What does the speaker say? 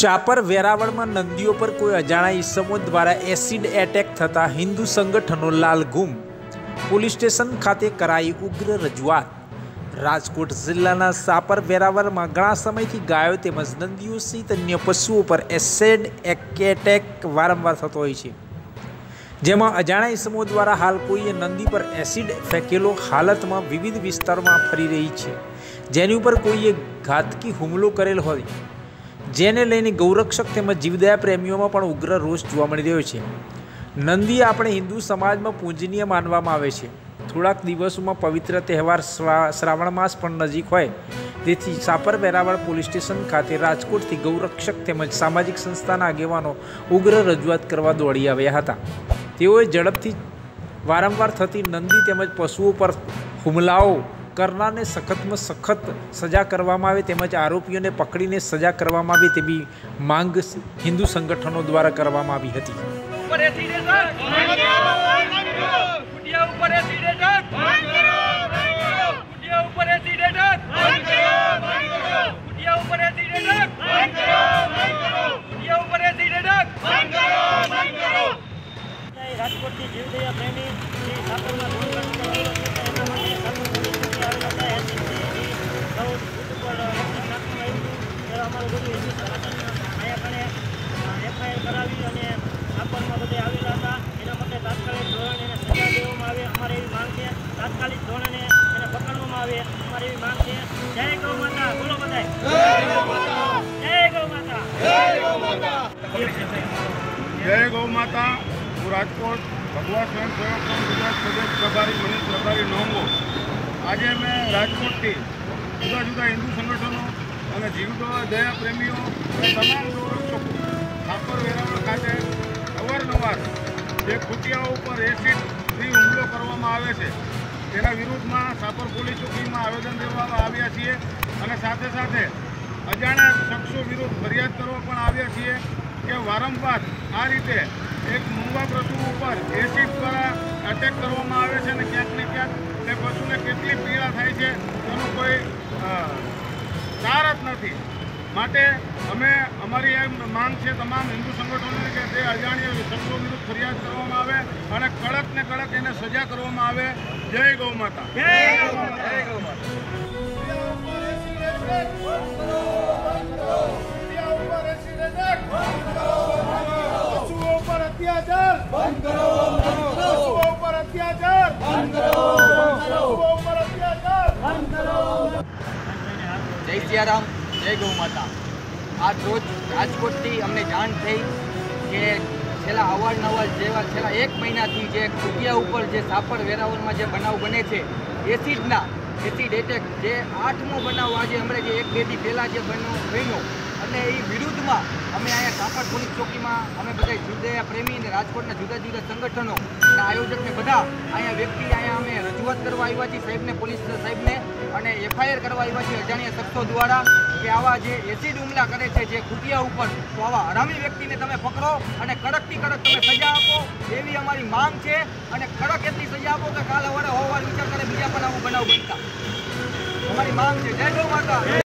शापर वेरावळ में नंदीओ पर कोई अजाणा ईसमों द्वारा एसिड एटेक थता हिंदू संगठनों लालधूम पुलिस स्टेशन खाते कराई उग्र रजूआत। राजकोट जिल्लाना शापर वेरावळ में घणा समयथी गायो तेमज नंदीओ सहित अन्य पशुओं पर एसिड एटेक वारंवार थतो होय छे, जेमां अजाणा ईसमों द्वारा हाल कोईए नंदी पर एसिड फेंकेलो हालत में विविध विस्तारों में फरी रही है, जेनी पर कोईए घातकी हुमलो करेल होय, जेने लईने गौरक्षक तेमज जीवदया प्रेमीओं में पण उग्र रोष जोवा मळी रह्यो छे। नंदी अपने हिंदू समाज में पूजनीय मानवामां आवे छे। थोड़ाक दिवसों में पवित्र तहेवार श्रावण मास पण नजीक होय तेथी शापर वेरावळ पुलिस स्टेशन खाते राजकोट थी गौरक्षक तेमज सामाजिक संस्थाना आगेवानो उग्र रजूआत करवा दौड़ी आव्या हता। तेओए झड़पथी वारंवार थती नंदी तेमज पशुओं पर हुमलाओ करनारने सख्त में सख्त सजा करवामां आवे तेमज आरोपीओने पकड़ीने सजा करवामां आवे तेवी मांग हिंदू संगठनों द्वारा करवामां आवी हती। राजकोट की जीवदया प्रेमी તાત્કાલિક ધોરણે એને પકડવામાં આવે અમારી એવી માંગ છે। જય ગૌ માતા, બોલો બધાય જય ગૌ માતા, જય ગૌ માતા, જય ગૌ માતા, જય ગૌ માતા। હું રાજકોટ ભગવા સ્વયંસેવક સંઘ ગુજરાત પ્રદેશ પ્રભારી મનીષ પ્રભારી નોંગો આજે મેં રાજકોટથી જુદા જુદા હિન્દુ સંગઠનો અને જીવદયા પ્રેમીઓ તમામ લોકો શાપર વેરાવળ ખાતે અવારનવાર જે ખૂટિયાઓ ઉપર એસિડથી હુમલો કરવામાં આવે છે તેના વિરુદ્ધમાં શાપર પોલીસ ચોકીમાં આવેદન દેવામાં આવ્યા છીએ અને સાથે સાથે અજાણ્યા શખ્સો વિરુદ્ધ ફરિયાદ કરવા પણ આવ્યા છીએ કે વારંવાર આ રીતે એક મૂંગા પશુ ઉપર એસિડ દ્વારા અટેક કરવામાં આવે છે અને ક્યાંક ને ક્યાંક તે પશુને કેટલી પીડા થાય છે તેનું કોઈ તાર જ નથી। માટે અમે અમારી એ માંગ છે તમામ હિન્દુ સંગઠનોને કે તે અજાણ્યા શખ્સો વિરુદ્ધ ફરિયાદ કરવામાં આવે અને કડક ને કડક એને સજા કરવામાં આવે। जय गौ माता, जय गौ माता, जय गौ माता। जय सियाराम, जय गौ माता। आज रोज राजकोटथी अमने जाण थई के छेला अवारनवार जेवा छेला एक महीना थी जे खुटिया उपर जे शापर वेरावळ में जे बनाव बने छे एसिडना एसिड एटेक जे 8मो बनाव आज अमरे जे एक बेदी पहला जे बनो बनो अने ई विरुद्ध में अमे आया शापर पुलिस चौकी में अमे बधा जीवदया प्रेमी ने राजकोटना जुदा जुदा संगठनों आयोजक ने बधा आया व्यक्ति आया अमे रजूआत करवा आव्या छे साहेब ने पुलिस साहेब ने अने एफआईआर करवा आव्या छे अजाण्या शख्सों द्वारा कि आवा जे एसिड हुमला करे छे जे खुटिया उपर तो आवा हरामी व्यक्ति ने तमे पकड़ो अने कड़कथी कड़क तमे सजा आपो एवी अमारी मांग छे अने कड़क एटली सजा आपो के काल हवारे होवार विचार करे बीजा पण आवा बनाव बनता अमारी मांग छे। जय गौ माता।